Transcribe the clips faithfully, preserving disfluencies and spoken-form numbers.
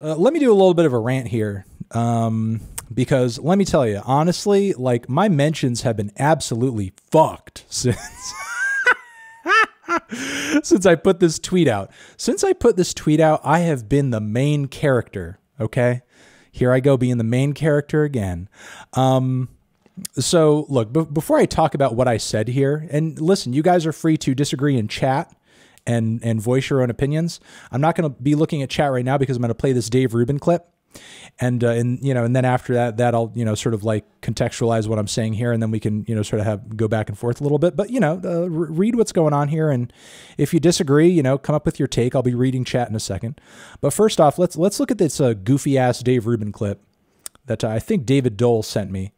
Uh, let me do a little bit of a rant here, um, because let me tell you, honestly, like my mentions have been absolutely fucked since since I put this tweet out. Since I put this tweet out, I have been the main character. Okay, here I go being the main character again. Um, so look, b- before I talk about what I said here, and listen, you guys are free to disagree in chat and and voice your own opinions. I'm not going to be looking at chat right now because I'm going to play this Dave Rubin clip. And, uh, and, you know, and then after that, that I'll, you know, sort of like contextualize what I'm saying here. And then we can, you know, sort of have go back and forth a little bit, but, you know, uh, read what's going on here. And if you disagree, you know, come up with your take. I'll be reading chat in a second. But first off, let's, let's look at this uh, goofy ass Dave Rubin clip that uh, I think David Dole sent me.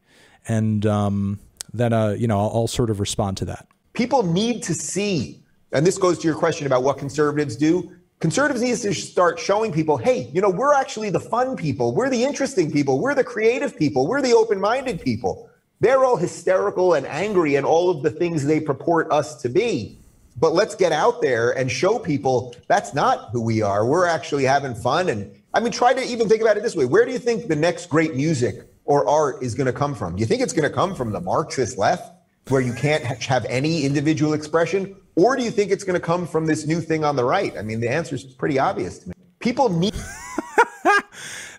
And um, then, uh, you know, I'll, I'll sort of respond to that. People need to see. And this goes to your question about what conservatives do. Conservatives need to start showing people, hey, you know, we're actually the fun people. We're the interesting people. We're the creative people. We're the open-minded people. They're all hysterical and angry and all of the things they purport us to be. But let's get out there and show people that's not who we are. We're actually having fun. And I mean, try to even think about it this way. Where do you think the next great music or art is going to come from? You think it's going to come from the Marxist left, where you can't have any individual expression? Or do you think it's going to come from this new thing on the right? I mean, the answer is pretty obvious to me. People need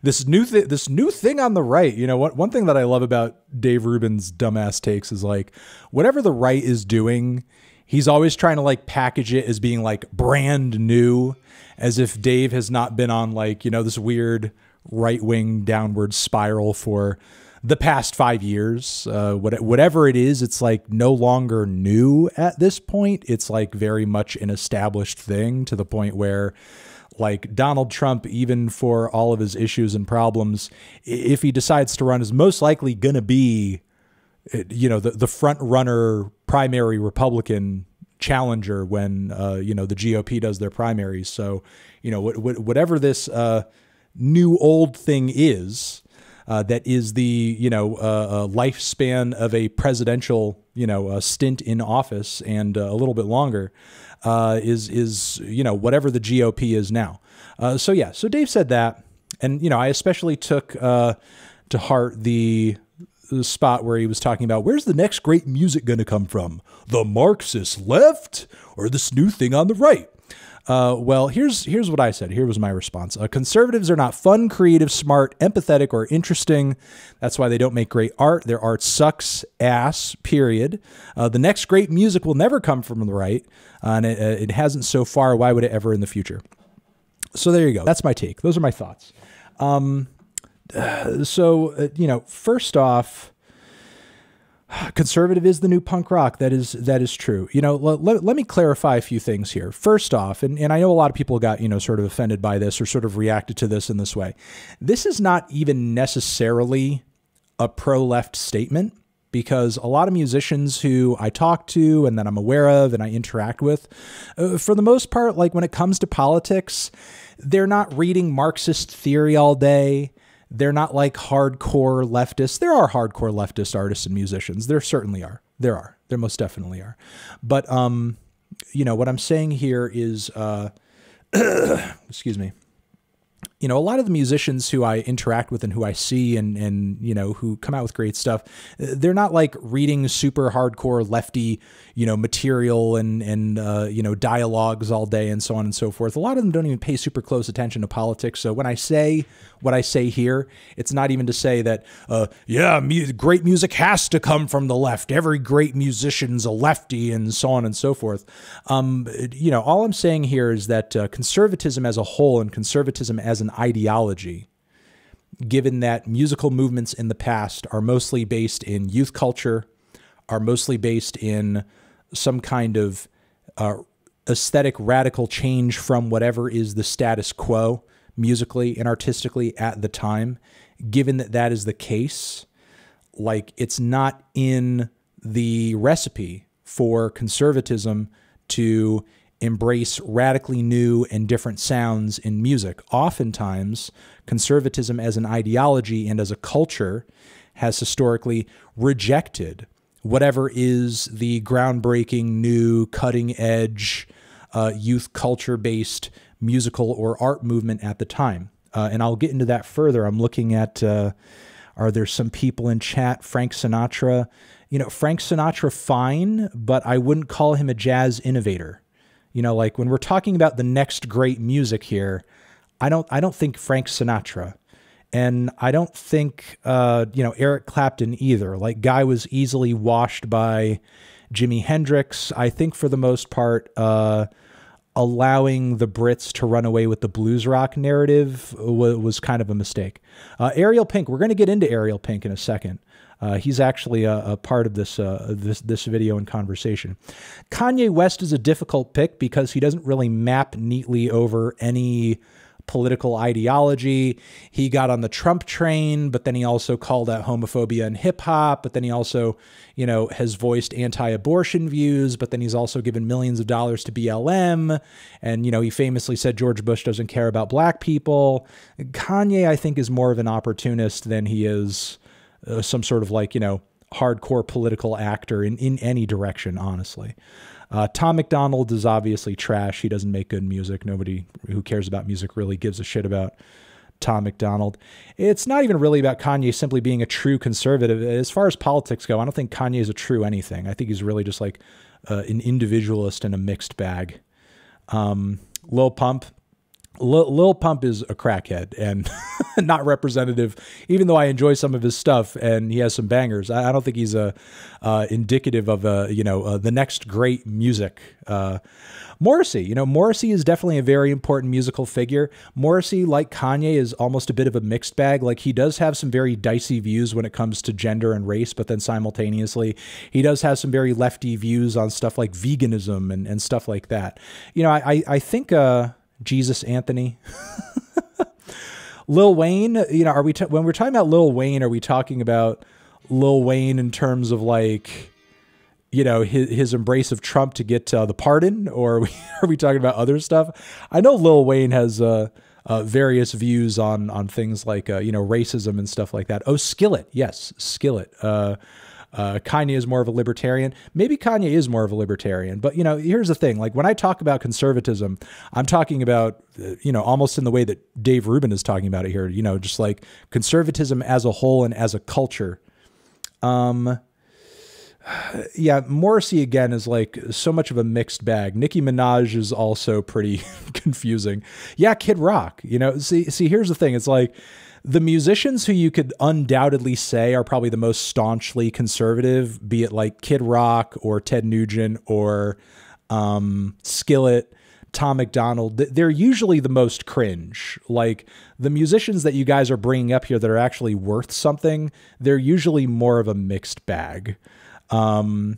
this new thing, this new thing on the right. You know what? One thing that I love about Dave Rubin's dumbass takes is like, whatever the right is doing, he's always trying to like package it as being like brand new, as if Dave has not been on like, you know, this weird right wing downward spiral for the past five years, uh, what, whatever it is, it's like no longer new at this point. It's like very much an established thing, to the point where like Donald Trump, even for all of his issues and problems, if he decides to run, is most likely going to be, you know, the, the front runner primary Republican challenger when, uh, you know, the G O P does their primaries. So, you know, wh- whatever this uh, new old thing is, Uh, that is the, you know, uh, uh, lifespan of a presidential, you know, uh, stint in office and uh, a little bit longer uh, is, is, you know, whatever the G O P is now. Uh, so, yeah, so Dave said that. And, you know, I especially took uh, to heart the, the spot where he was talking about, where's the next great music going to come from? The Marxist left or this new thing on the right? Uh, well, here's here's what I said. Here was my response. Uh, conservatives are not fun, creative, smart, empathetic, or interesting. That's why they don't make great art. Their art sucks ass, period. Uh, the next great music will never come from the right, uh, and it, it hasn't so far. Why would it ever in the future? So there you go. That's my take. Those are my thoughts. Um, uh, so, uh, you know, first off, conservative is the new punk rock. That is, that is true. You know, let, let me clarify a few things here. First off, and, and I know a lot of people got, you know, sort of offended by this or sort of reacted to this in this way. This is not even necessarily a pro-left statement, because a lot of musicians who I talk to and that I'm aware of and I interact with, uh, for the most part, like when it comes to politics, they're not reading Marxist theory all day. They're not like hardcore leftists. There are hardcore leftist artists and musicians. There certainly are. There are. There most definitely are. But, um, you know, what I'm saying here is, uh, excuse me, you know, a lot of the musicians who I interact with and who I see and, and, you know, who come out with great stuff, they're not like reading super hardcore lefty, you know, material and, and, uh, you know, dialogues all day and so on and so forth. A lot of them don't even pay super close attention to politics. So when I say what I say here, it's not even to say that, uh, yeah, mu- great music has to come from the left. Every great musician's a lefty and so on and so forth. Um, you know, all I'm saying here is that uh, conservatism as a whole and conservatism as an ideology, given that musical movements in the past are mostly based in youth culture, are mostly based in some kind of uh, aesthetic radical change from whatever is the status quo musically and artistically at the time, given that that is the case, like it's not in the recipe for conservatism to embrace radically new and different sounds in music. Oftentimes, conservatism as an ideology and as a culture has historically rejected whatever is the groundbreaking, new, cutting-edge, uh, youth culture-based musical or art movement at the time. Uh, and I'll get into that further. I'm looking at, uh, are there some people in chat? Frank Sinatra. You know, Frank Sinatra, fine, but I wouldn't call him a jazz innovator. You know, like when we're talking about the next great music here, I don't, I don't think Frank Sinatra. And I don't think, uh, you know, Eric Clapton either. Like, guy was easily washed by Jimi Hendrix. I think for the most part, uh, allowing the Brits to run away with the blues rock narrative was kind of a mistake. Uh, Ariel Pink, we're going to get into Ariel Pink in a second. Uh, he's actually a, a part of this, uh, this, this video and conversation. Kanye West is a difficult pick because he doesn't really map neatly over any political ideology. He got on the Trump train, but then he also called out homophobia and hip hop. But then he also, you know, has voiced anti-abortion views, but then he's also given millions of dollars to B L M. And, you know, he famously said George Bush doesn't care about black people. Kanye, I think, is more of an opportunist than he is uh, some sort of like, you know, hardcore political actor in, in any direction, honestly. Uh, Tom McDonald is obviously trash. He doesn't make good music. Nobody who cares about music really gives a shit about Tom McDonald. It's not even really about Kanye simply being a true conservative. As far as politics go, I don't think Kanye is a true anything. I think he's really just like uh, an individualist in a mixed bag. Um, Lil Pump. L Lil Pump is a crackhead and not representative, even though I enjoy some of his stuff and he has some bangers. I, I don't think he's a, uh, indicative of, a, you know, uh, the next great music. Uh, Morrissey, you know, Morrissey is definitely a very important musical figure. Morrissey, like Kanye, is almost a bit of a mixed bag. Like, he does have some very dicey views when it comes to gender and race, but then simultaneously he does have some very lefty views on stuff like veganism and, and stuff like that. You know, I, I, I think, uh, Jesus Anthony. Lil Wayne, you know, are we, when we're talking about Lil Wayne, are we talking about Lil Wayne in terms of like, you know, his, his embrace of Trump to get uh, the pardon, or are we, are we talking about other stuff? I know Lil Wayne has uh, uh, various views on, on things like, uh, you know, racism and stuff like that. Oh, Skillet. Yes. Skillet. Uh, Uh, Kanye is more of a libertarian. Maybe Kanye is more of a libertarian, but you know, here's the thing. Like, when I talk about conservatism, I'm talking about, you know, almost in the way that Dave Rubin is talking about it here, you know, just like conservatism as a whole and as a culture. Um, yeah. Morrissey again is like so much of a mixed bag. Nicki Minaj is also pretty confusing. Yeah. Kid Rock, you know, see, see, here's the thing. It's like, the musicians who you could undoubtedly say are probably the most staunchly conservative, be it like Kid Rock or Ted Nugent or um, Skillet, Tom McDonald, they're usually the most cringe. Like, the musicians that you guys are bringing up here that are actually worth something, they're usually more of a mixed bag. Um,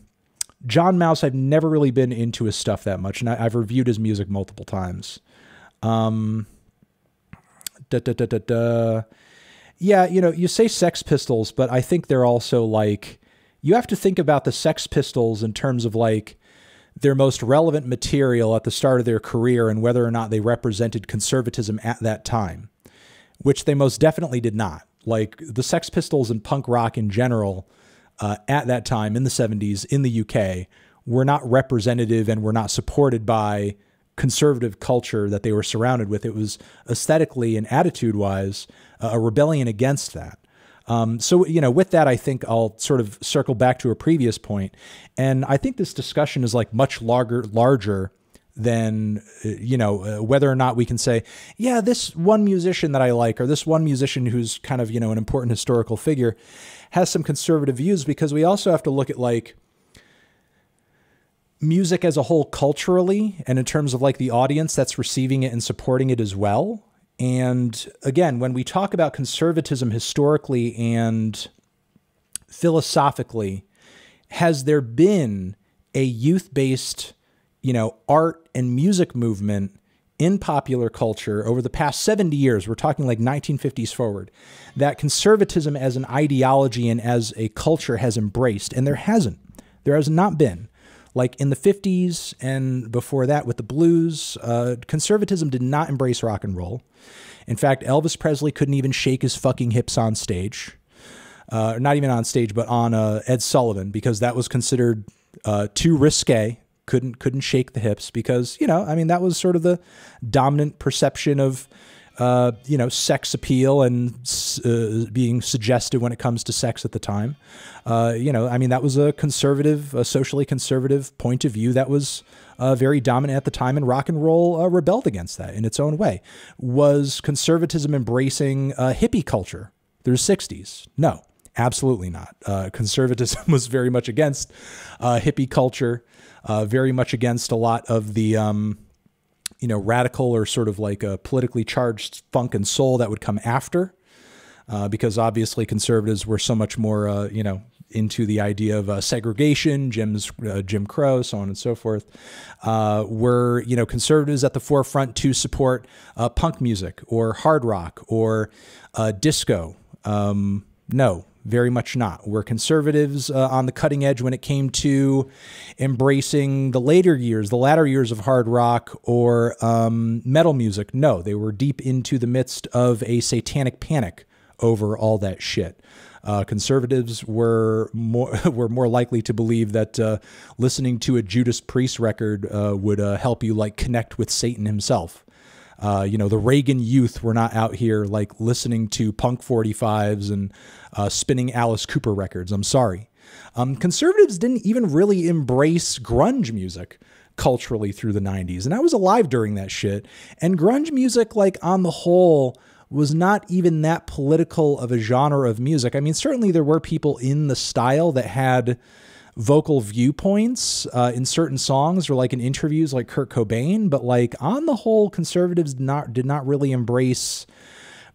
John Mouse, I've never really been into his stuff that much, and I, I've reviewed his music multiple times. Um... Da, da, da, da, da. Yeah, you know, you say Sex Pistols, but I think they're also like, you have to think about the Sex Pistols in terms of like their most relevant material at the start of their career and whether or not they represented conservatism at that time, which they most definitely did not. Like, the Sex Pistols and punk rock in general uh, at that time in the seventies in the U K were not representative and were not supported by conservative culture that they were surrounded with. It was aesthetically and attitude wise uh, a rebellion against that. Um, so, you know, with that, I think I'll sort of circle back to a previous point. And I think this discussion is like much larger, larger than, you know, uh, whether or not we can say, yeah, this one musician that I like, or this one musician who's kind of, you know, an important historical figure has some conservative views, because we also have to look at like music as a whole culturally, and in terms of like the audience that's receiving it and supporting it as well. And again, when we talk about conservatism historically and philosophically, has there been a youth-based, you know, art and music movement in popular culture over the past seventy years, we're talking like nineteen fifties forward, that conservatism as an ideology and as a culture has embraced? And there hasn't. There has not been. Like in the fifties and before that with the blues, uh, conservatism did not embrace rock and roll. In fact, Elvis Presley couldn't even shake his fucking hips on stage. Uh, not even on stage, but on uh, Ed Sullivan, because that was considered uh, too risque. Couldn't, couldn't shake the hips because, you know, I mean, that was sort of the dominant perception of uh, you know, sex appeal and uh, being suggested when it comes to sex at the time. Uh, you know, I mean, that was a conservative, a socially conservative point of view that was uh, very dominant at the time, and rock and roll uh, rebelled against that in its own way. Was conservatism embracing uh, hippie culture through the sixties? No, absolutely not. Uh, conservatism was very much against uh, hippie culture, uh, very much against a lot of the... Um, you know, radical or sort of like a politically charged funk and soul that would come after, uh, because obviously conservatives were so much more, uh, you know, into the idea of uh, segregation, Jim's, uh, Jim Crow, so on and so forth. Uh, were, you know, conservatives at the forefront to support uh, punk music or hard rock or uh, disco? Um, no, very much not. Were conservatives uh, on the cutting edge when it came to embracing the later years, the latter years of hard rock or um, metal music? No, they were deep into the midst of a satanic panic over all that shit. Uh, conservatives were more were more likely to believe that uh, listening to a Judas Priest record uh, would uh, help you like connect with Satan himself. Uh, you know, the Reagan youth were not out here like listening to punk forty-fives and uh, spinning Alice Cooper records. I'm sorry. Um, conservatives didn't even really embrace grunge music culturally through the nineties. And I was alive during that shit. And grunge music, like on the whole, was not even that political of a genre of music. I mean, certainly there were people in the style that had vocal viewpoints uh, in certain songs or like in interviews like Kurt Cobain. But like on the whole, conservatives did not, did not really embrace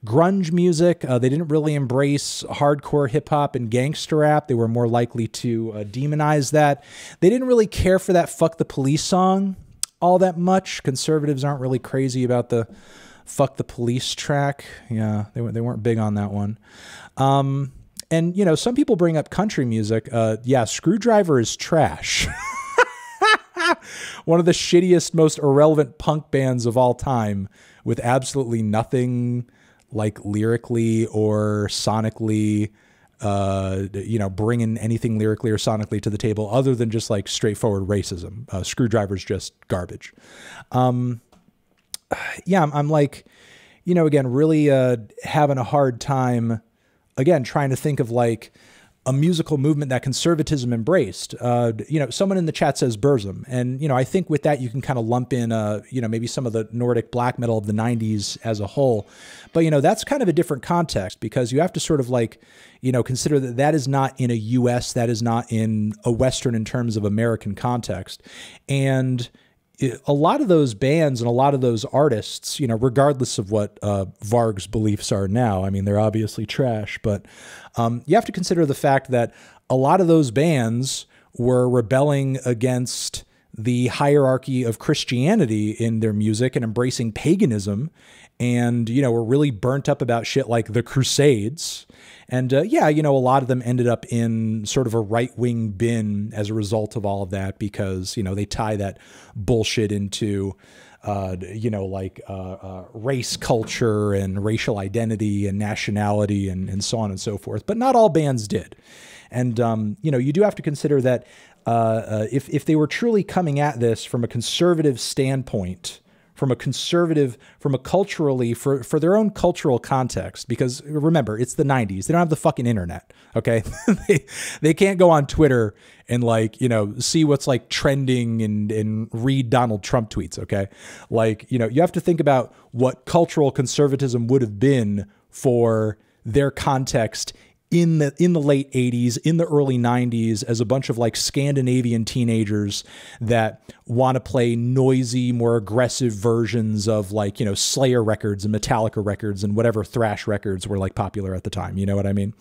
grunge music. Uh, they didn't really embrace hardcore hip hop and gangster rap. They were more likely to uh, demonize that. They didn't really care for that Fuck the Police song all that much. Conservatives aren't really crazy about the Fuck the Police track. Yeah, they, they weren't big on that one. Um, And, you know, some people bring up country music. Uh, yeah, Screwdriver is trash. One of the shittiest, most irrelevant punk bands of all time, with absolutely nothing like lyrically or sonically, uh, you know, bringing anything lyrically or sonically to the table other than just like straightforward racism. Uh, Screwdriver's just garbage. Um, yeah, I'm, I'm like, you know, again, really uh, having a hard time. Again, trying to think of like a musical movement that conservatism embraced. Uh, you know, someone in the chat says Burzum. And, you know, I think with that, you can kind of lump in, uh, you know, maybe some of the Nordic black metal of the nineties as a whole. But, you know, that's kind of a different context, because you have to sort of like, you know, consider that that is not in a U S, that is not in a Western in terms of American context. And a lot of those bands and a lot of those artists, you know, regardless of what uh, Varg's beliefs are now, I mean, they're obviously trash, but um, you have to consider the fact that a lot of those bands were rebelling against the hierarchy of Christianity in their music and embracing paganism, and, you know, were really burnt up about shit like the Crusades. And uh, yeah, you know, a lot of them ended up in sort of a right-wing bin as a result of all of that, because, you know, they tie that bullshit into, uh, you know, like uh, uh, race culture and racial identity and nationality and, and so on and so forth. But not all bands did. And, um, you know, you do have to consider that uh, uh, if, if they were truly coming at this from a conservative standpoint, from a conservative, from a culturally, for, for their own cultural context, because remember, it's the nineties. They don't have the fucking internet, okay? they, they can't go on Twitter and like, you know, see what's like trending and, and read Donald Trump tweets, okay? Like, you know, you have to think about what cultural conservatism would have been for their context in the, in the late eighties, in the early nineties, as a bunch of like Scandinavian teenagers that want to play noisy, more aggressive versions of like, you know, Slayer records and Metallica records and whatever thrash records were like popular at the time. You know what I mean?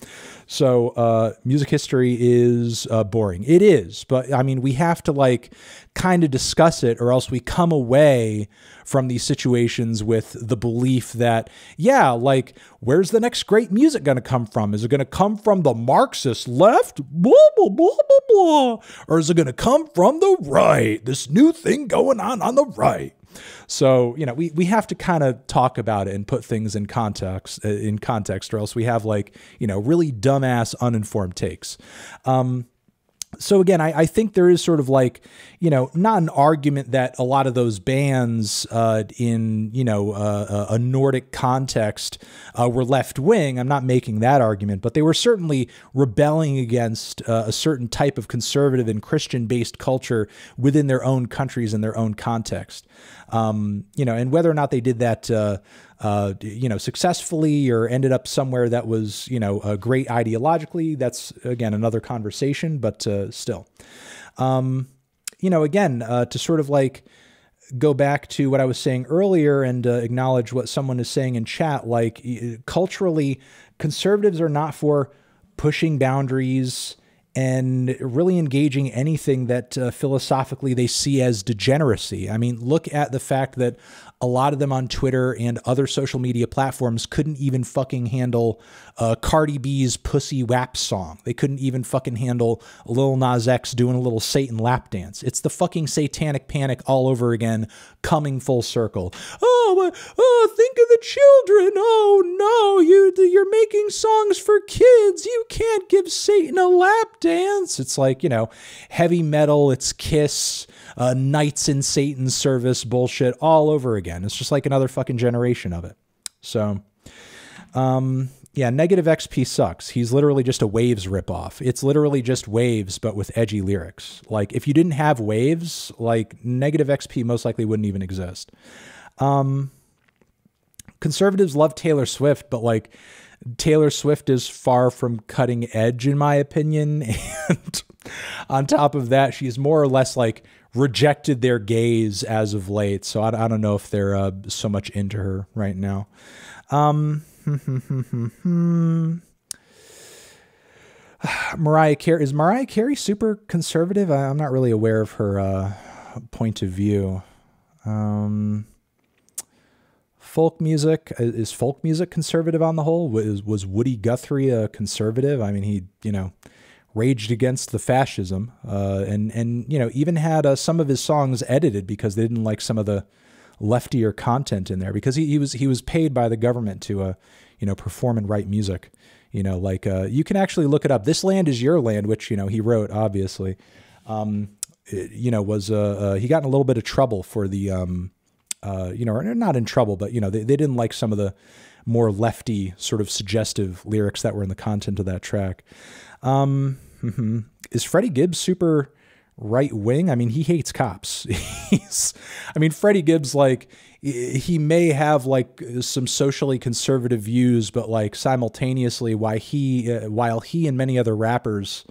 So uh, music history is uh, boring. It is. But I mean, we have to like kind of discuss it, or else we come away from these situations with the belief that, yeah, like, where's the next great music going to come from? Is it going to come from the Marxist left? Blah, blah, blah, blah, blah. Or is it going to come from the right? This new thing going on on the right. So, you know, we, we have to kind of talk about it and put things in context, in context, or else we have like, you know, really dumbass uninformed takes. Um, So again, I, I think there is sort of like, you know, not an argument that a lot of those bands uh, in, you know, uh, a Nordic context uh, were left wing. I'm not making that argument, but they were certainly rebelling against uh, a certain type of conservative and Christian based culture within their own countries and their own context. Um, you know, and whether or not they did that, uh, uh, you know, successfully or ended up somewhere that was, you know, uh, great ideologically, that's, again, another conversation, but uh, still, um, you know, again, uh, to sort of like go back to what I was saying earlier and uh, acknowledge what someone is saying in chat, like culturally, conservatives are not for pushing boundaries and really engaging anything that uh, philosophically they see as degeneracy. I mean, look at the fact that a lot of them on Twitter and other social media platforms couldn't even fucking handle uh, Cardi B's Pussy Wap song. They couldn't even fucking handle Lil Nas X doing a little Satan lap dance. It's the fucking satanic panic all over again, coming full circle. Oh, oh, think of the children. Oh, no, you, you're making songs for kids. You can't give Satan a lap dance. It's like, you know, heavy metal, it's Kiss, uh, Knights in Satan's Service bullshit all over again. It's just like another fucking generation of it. So, um, yeah, Negative X P sucks. He's literally just a Waves ripoff. It's literally just Waves, but with edgy lyrics. Like, if you didn't have Waves, like, Negative X P most likely wouldn't even exist. Um, conservatives love Taylor Swift, but, like, Taylor Swift is far from cutting edge, in my opinion. And on top of that, she's more or less, like, rejected their gaze as of late. So I, I don't know if they're uh, so much into her right now. Um, Mariah Carey, is Mariah Carey super conservative? I, I'm not really aware of her uh, point of view. Um, folk music, is folk music conservative on the whole? Was, was Woody Guthrie a conservative? I mean, he, you know, raged against the fascism, uh, and, and, you know, even had uh, some of his songs edited because they didn't like some of the leftier content in there, because he, he was, he was paid by the government to, uh, you know, perform and write music, you know, like, uh, you can actually look it up. This Land Is Your Land, which, you know, he wrote, obviously, um, it, you know, was, uh, uh, he got in a little bit of trouble for the, um, uh, you know, or not in trouble, but, you know, they, they didn't like some of the more lefty sort of suggestive lyrics that were in the content of that track. Um, Mm-hmm. Is Freddie Gibbs super right wing? I mean, he hates cops. He's, I mean, Freddie Gibbs, like, he may have like some socially conservative views, but like simultaneously, why he, uh, while he and many other rappers,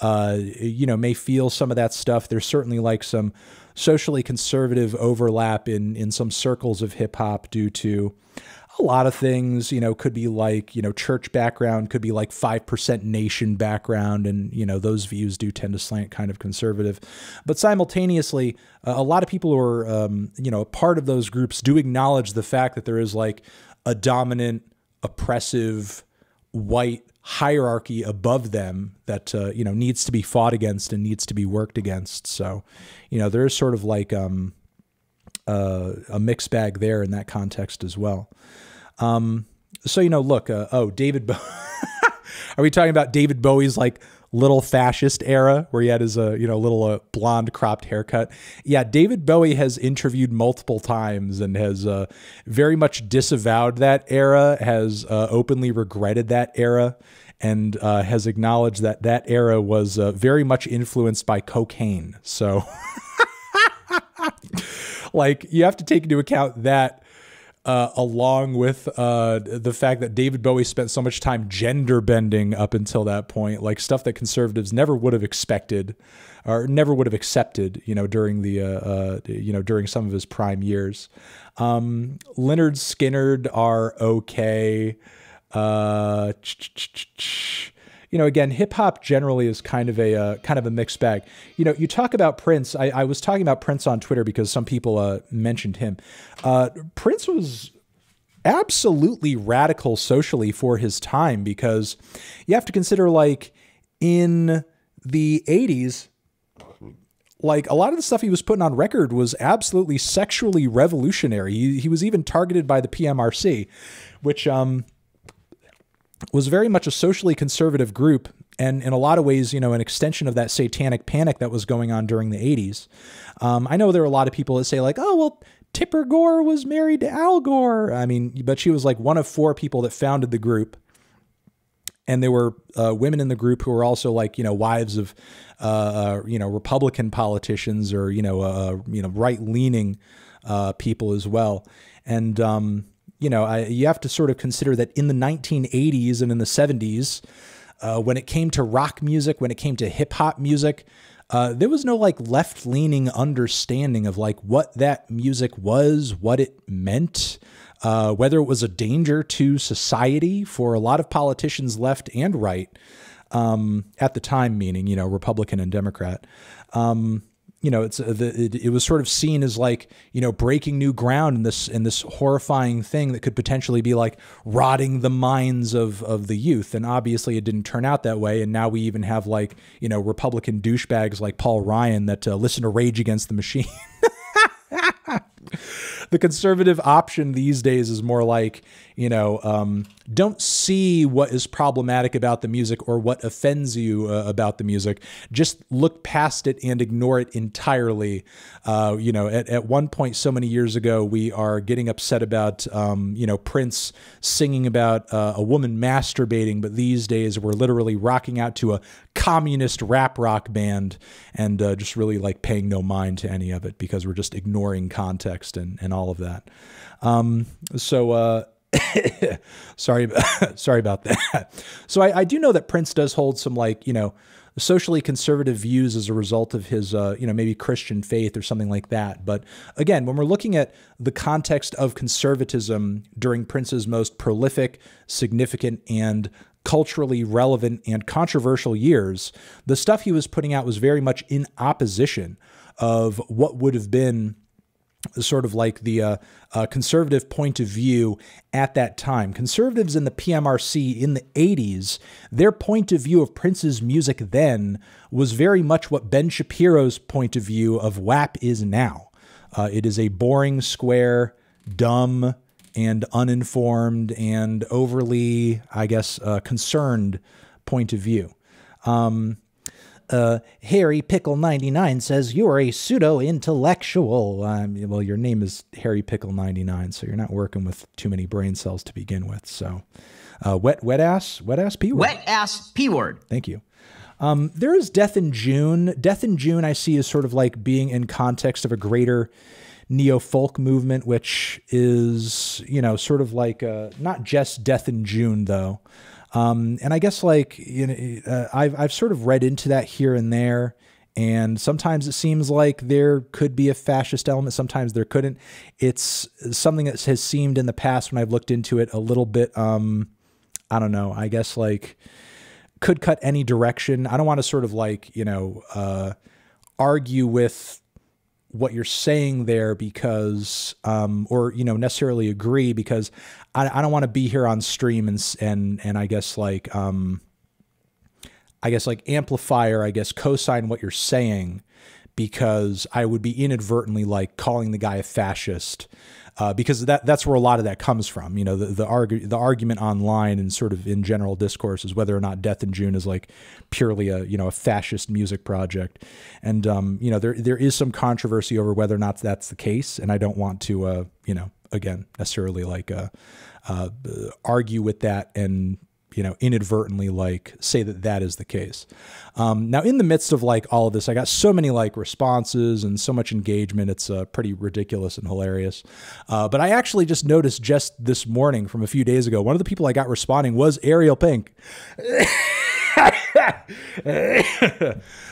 uh, you know, may feel some of that stuff, there's certainly like some socially conservative overlap in in some circles of hip hop due to a lot of things, you know, could be like, you know, church background, could be like five percent nation background. And, you know, those views do tend to slant kind of conservative. But simultaneously, uh, a lot of people who are, um, you know, a part of those groups do acknowledge the fact that there is like a dominant, oppressive, white hierarchy above them that, uh, you know, needs to be fought against and needs to be worked against. So, you know, there is sort of like, um, Uh, a mixed bag there in that context as well. Um, so, you know, look, uh, oh, David, Bo are we talking about David Bowie's like little fascist era where he had his, uh, you know, little uh, blonde cropped haircut? Yeah. David Bowie has interviewed multiple times and has uh, very much disavowed that era, has uh, openly regretted that era, and uh, has acknowledged that that era was uh, very much influenced by cocaine. So... Like, you have to take into account that uh, along with uh, the fact that David Bowie spent so much time gender bending up until that point, like stuff that conservatives never would have expected or never would have accepted, you know, during the, uh, uh, you know, during some of his prime years. Um, Lynyrd Skynyrd are okay. Uh, you know, again, hip hop generally is kind of a uh, kind of a mixed bag. You know, you talk about Prince. I, I was talking about Prince on Twitter because some people uh, mentioned him. Uh, Prince was absolutely radical socially for his time, because you have to consider, like, in the eighties, like a lot of the stuff he was putting on record was absolutely sexually revolutionary. He, he was even targeted by the P M R C, which um. was very much a socially conservative group and in a lot of ways, you know, an extension of that satanic panic that was going on during the eighties. Um, I know there are a lot of people that say like, oh, well, Tipper Gore was married to Al Gore. I mean, but she was like one of four people that founded the group. And there were uh, women in the group who were also like, you know, wives of, uh, you know, Republican politicians or, you know, uh, you know, right leaning uh, people as well. And, um, you know, I, you have to sort of consider that in the nineteen eighties and in the seventies, uh, when it came to rock music, when it came to hip hop music, uh, there was no like left leaning understanding of like what that music was, what it meant. Uh, whether it was a danger to society for a lot of politicians, left and right, um, at the time, meaning, you know, Republican and Democrat, um, you know, it's uh, the, it, it was sort of seen as like, you know, breaking new ground in this in this horrifying thing that could potentially be like rotting the minds of of the youth. And obviously it didn't turn out that way. And now we even have like, you know, Republican douchebags like Paul Ryan that uh, listen to Rage Against the Machine. The conservative option these days is more like, you know, um, don't see what is problematic about the music or what offends you uh, about the music. Just look past it and ignore it entirely. Uh, you know, at, at one point so many years ago, we are getting upset about, um, you know, Prince singing about uh, a woman masturbating. But these days we're literally rocking out to a communist rap rock band and uh, just really like paying no mind to any of it because we're just ignoring context and, and all of that. Um, so, uh, sorry, sorry about that. So I, I do know that Prince does hold some like, you know, socially conservative views as a result of his, uh, you know, maybe Christian faith or something like that. But again, when we're looking at the context of conservatism during Prince's most prolific, significant, and culturally relevant and controversial years, the stuff he was putting out was very much in opposition of what would have been sort of like the uh, uh, conservative point of view at that time. Conservatives in the P M R C in the eighties, their point of view of Prince's music then was very much what Ben Shapiro's point of view of W A P is now. Uh, it is a boring, square, dumb, and uninformed and overly, I guess, uh, concerned point of view. Um, Uh, Harry Pickle ninety-nine says you're a pseudo intellectual. Um, well, your name is Harry Pickle ninety-nine, so you're not working with too many brain cells to begin with. So, uh, wet, wet ass, wet ass P word. Wet ass P word. Thank you. Um, there is Death in June. Death in June, I see as sort of like being in context of a greater neo-folk movement, which is, you know, sort of like, uh, not just Death in June though. Um, and I guess like, you know, uh, I've, I've sort of read into that here and there. And sometimes it seems like there could be a fascist element. Sometimes there couldn't. It's something that has seemed in the past when I've looked into it a little bit. Um, I don't know, I guess like could cut any direction. I don't want to sort of like, you know, uh, argue with what you're saying there because, um, or, you know, necessarily agree because I, I don't want to be here on stream and, and, and I guess like, um, I guess like amplify or I guess cosign what you're saying because I would be inadvertently like calling the guy a fascist, uh, because that, that's where a lot of that comes from. You know, the, the argu the argument online and sort of in general discourse is whether or not Death in June is like purely a, you know, a fascist music project. And, um, you know, there, there is some controversy over whether or not that's the case. And I don't want to, uh, you know, again, necessarily like, uh, uh, argue with that and, you know, inadvertently like say that that is the case. Um, now in the midst of like all of this, I got so many like responses and so much engagement. It's uh, pretty ridiculous and hilarious. Uh, but I actually just noticed just this morning from a few days ago, one of the people I got responding was Ariel Pink.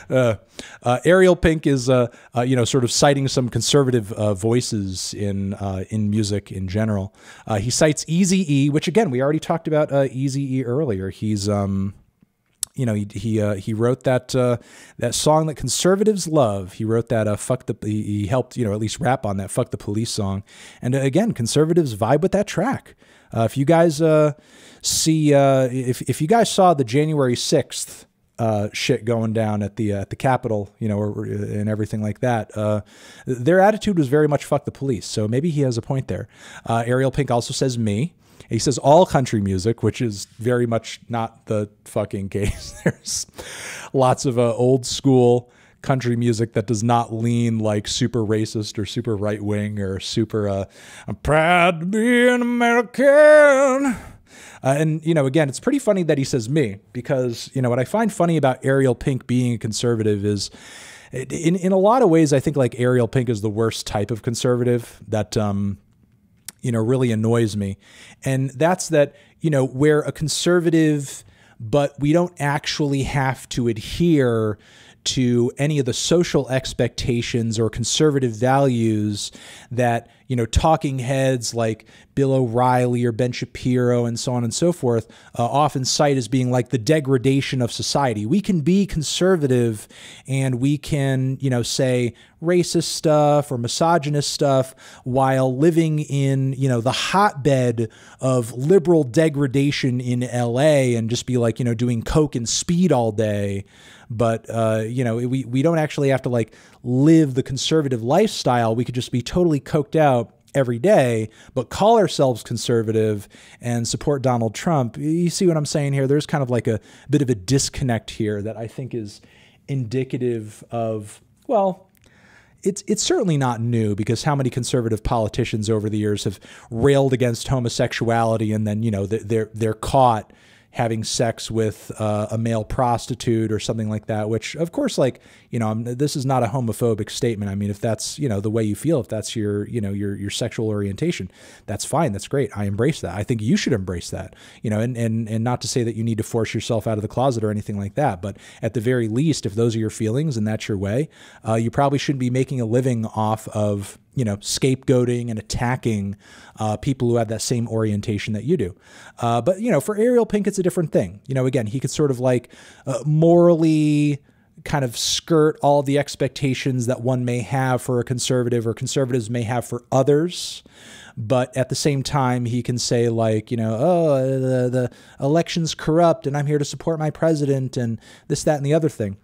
uh, uh, Ariel Pink is, uh, uh, you know, sort of citing some conservative uh, voices in uh, in music in general. Uh, he cites Eazy E, which again we already talked about uh, Eazy E earlier. He's, um, you know, he he uh, he wrote that uh, that song that conservatives love. He wrote that uh, fuck the he, he helped you know at least rap on that fuck the police song. And again, conservatives vibe with that track. Uh, if you guys uh, see, uh, if if you guys saw the January sixth uh, shit going down at the uh, at the Capitol, you know, or, or, and everything like that, uh, their attitude was very much fuck the police. So maybe he has a point there. Uh, Ariel Pink also says me. He says all country music, which is very much not the fucking case. There's lots of uh, old school country music that does not lean like super racist or super right wing or super, uh, I'm proud to be an American. Uh, and, you know, again, it's pretty funny that he says me, because, you know, what I find funny about Ariel Pink being a conservative is in, in a lot of ways, I think like Ariel Pink is the worst type of conservative that, um, you know, really annoys me. And that's that, you know, we're a conservative, but we don't actually have to adhere to any of the social expectations or conservative values that, you know, talking heads like Bill O'Reilly or Ben Shapiro and so on and so forth uh, often cite as being like the degradation of society. We can be conservative and we can, you know, say racist stuff or misogynist stuff while living in, you know, the hotbed of liberal degradation in L A and just be like, you know, doing coke and speed all day. But, uh, you know, we, we don't actually have to like live the conservative lifestyle. We could just be totally coked out every day, but call ourselves conservative and support Donald Trump. You see what I'm saying here? There's kind of like a bit of a disconnect here that I think is indicative of, well, It's, it's certainly not new, because how many conservative politicians over the years have railed against homosexuality and then, you know, they're, they're caught having sex with uh, a male prostitute or something like that, which of course, like, you know, I'm, this is not a homophobic statement. I mean, if that's, you know, the way you feel, if that's your, you know, your, your sexual orientation, that's fine. That's great. I embrace that. I think you should embrace that, you know, and, and, and not to say that you need to force yourself out of the closet or anything like that. But at the very least, if those are your feelings and that's your way, uh, you probably shouldn't be making a living off of, you know, scapegoating and attacking uh, people who have that same orientation that you do. Uh, but, you know, for Ariel Pink, it's a different thing. You know, again, he could sort of like uh, morally kind of skirt all the expectations that one may have for a conservative or conservatives may have for others. But at the same time, he can say like, you know, oh, the, the election's corrupt and I'm here to support my president and this, that, and the other thing.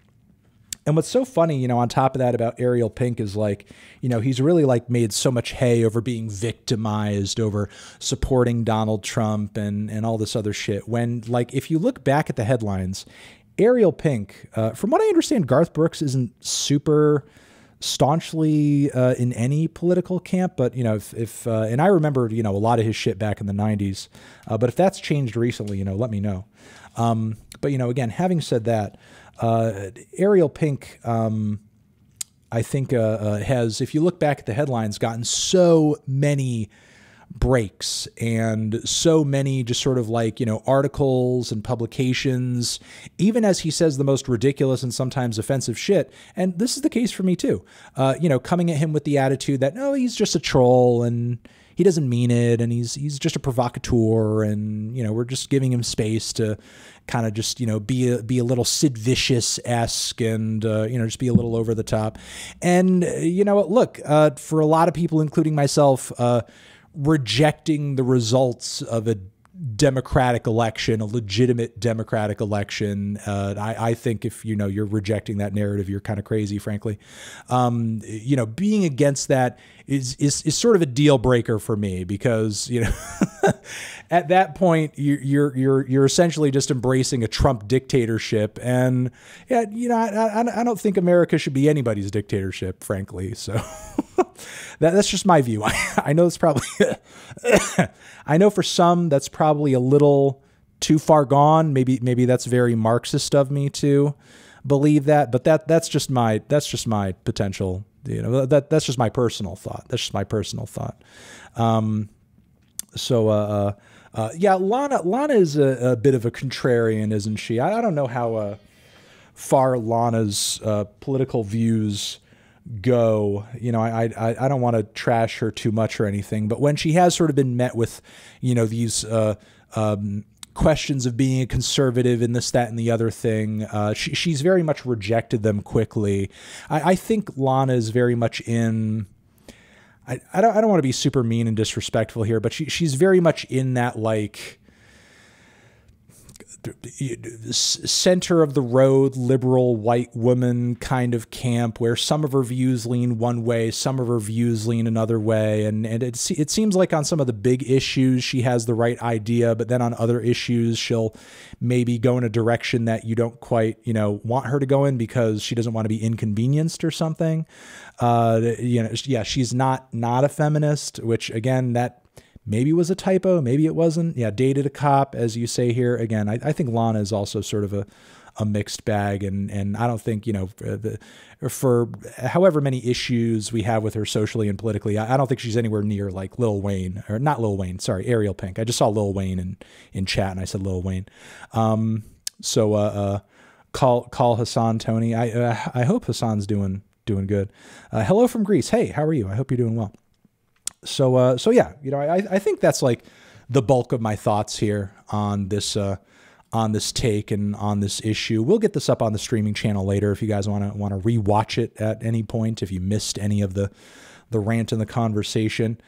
And what's so funny, you know, on top of that about Ariel Pink is like, you know, he's really like made so much hay over being victimized, over supporting Donald Trump and, and all this other shit. When like, if you look back at the headlines, Ariel Pink, uh, from what I understand, Garth Brooks isn't super staunchly uh, in any political camp. But, you know, if, if uh, and I remember, you know, a lot of his shit back in the nineties. Uh, but if that's changed recently, you know, let me know. Um, but, you know, again, having said that, Uh, Ariel Pink, um, I think, uh, uh, has, if you look back at the headlines, gotten so many breaks and so many just sort of like, you know, articles and publications, even as he says the most ridiculous and sometimes offensive shit. And this is the case for me too, uh, you know, coming at him with the attitude that, no, he's just a troll and he doesn't mean it. And he's, he's just a provocateur and, you know, we're just giving him space to kind of just, you know, be a, be a little Sid Vicious-esque and, uh, you know, just be a little over the top. And, you know, look, uh, for a lot of people, including myself, uh, rejecting the results of a democratic election, a legitimate democratic election. Uh, I, I think if, you know, you're rejecting that narrative, you're kind of crazy, frankly. Um, you know, being against that is, is, is sort of a deal breaker for me because, you know, at that point you, you're, you're, you're essentially just embracing a Trump dictatorship. And yeah, you know, I, I, I don't think America should be anybody's dictatorship, frankly. So That, that's just my view. I, I know it's probably, I know for some that's probably a little too far gone. Maybe, maybe that's very Marxist of me to believe that, but that, that's just my, that's just my potential, you know, that that's just my personal thought. That's just my personal thought. Um, so, uh, uh, yeah, Lana, Lana is a, a bit of a contrarian, isn't she? I, I don't know how, uh, far Lana's, uh, political views go. You know, I, I, I don't want to trash her too much or anything, but when she has sort of been met with, you know, these, uh, um, questions of being a conservative and this, that, and the other thing, uh, she, she's very much rejected them quickly. I, I think Lana is very much in, I, I don't, I don't want to be super mean and disrespectful here, but she, she's very much in that, like, center of the road, liberal white woman kind of camp where some of her views lean one way, some of her views lean another way. And, and it, it seems like on some of the big issues, she has the right idea, but then on other issues, she'll maybe go in a direction that you don't quite, you know, want her to go in because she doesn't want to be inconvenienced or something. Uh, you know, yeah, she's not, not a feminist, which again, that, maybe it was a typo, maybe it wasn't. Yeah, dated a cop, as you say here. Again, I, I think Lana is also sort of a, a mixed bag, and and I don't think, you know, the, for however many issues we have with her socially and politically, I, I don't think she's anywhere near like Lil Wayne, or not Lil Wayne, sorry, Ariel Pink. I just saw Lil Wayne in, in chat, and I said Lil Wayne. Um, so uh, uh, call call Hassan, Tony. I uh, I hope Hassan's doing doing good. Uh, hello from Greece. Hey, how are you? I hope you're doing well. So, uh, so yeah, you know, I, I think that's like the bulk of my thoughts here on this, uh, on this take and on this issue. We'll get this up on the streaming channel later if you guys want to want to rewatch it at any point, if you missed any of the, the rant and the conversation.